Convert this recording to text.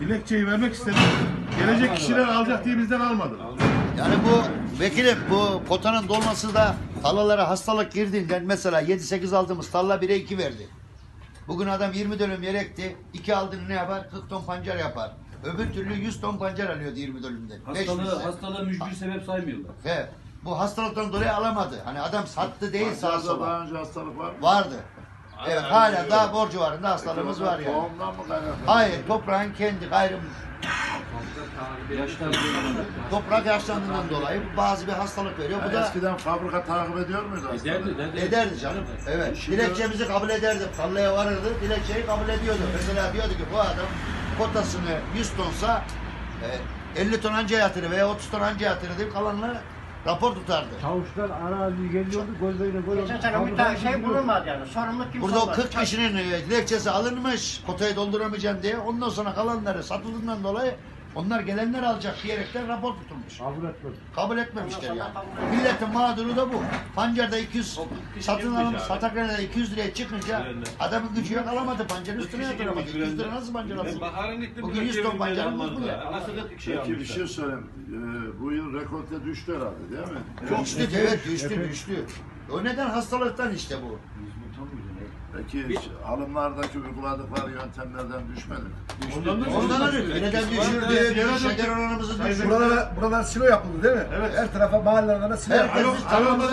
Dilekçeyi vermek istedik. Gelecek kişiler alacak diye bizden almadı. Yani bu vekilim, bu potanın dolması da tarlalara hastalık girdiğinden mesela 7-8 aldığımız tarla 1'e 2 verdi. Bugün adam 20 dönüm yer ekti, 2 aldığını ne yapar? 40 ton pancar yapar. Öbür türlü 100 ton pancar alıyordu 20 dönümde. Hastalığı mücbir sebep saymıyorlar. He. Bu hastalıktan dolayı alamadı. Hani adam sattı değil sağa sola. Daha önce hastalık var mı? Vardı. Evet, hala daha borcu civarında hastalığımız var yani. Hayır, toprağın kendi gayrı. Toprak yaşlandığından dolayı bazı bir hastalık veriyor. Bu da eskiden fabrika takip ediyor muydu? Ederdi canım. Evet. Dilekçemizi kabul ederdi. Tarlaya varırdı, dilekçeyi kabul ediyordu. Mesela diyordu ki bu adam kotasını 100 tonsa 50 ton anca yatırır veya 30 ton anca yatırır deyip kalanını rapor tutardı. Çavuşlar arazi geliyordu, gözleriyle koyuyordu. Geçen sene bir tane şey bulunmadı yani, sorumluluk kimse olmadı. Burada o 40 kişinin dilekçesi alınmış, kotayı dolduramayacağım diye, ondan sonra kalanları satıldığından dolayı onlar gelenler alacak diyerekten rapor tutulmuş. Kabul etmedi. Kabul etmemişler yani. Milletin mağduru da bu. Pancarda 200, satın alınmış, Satakhan'da 200 liraya çıkınca adamın gücü yok, alamadı pancarın üstüne yatıramadı. 200 lira nasıl pancar alsın? Bugün 100 ton pancar alınmaz mı ya? Peki bir şey söyleyeyim. Bu yıl rekorda düştü herhalde değil mi? Çok düştü, evet düştü. O neden? Hastalıktan işte bu. Peki alımlardaki uyguladıkları yöntemlerden düşmedi mi? Ondan düştü. Neden düşürdü? Şeker oranımızı düşürdü. Buralar silo yapıldı değil mi? Evet. Her tarafa mahallelerine silo yapıldı.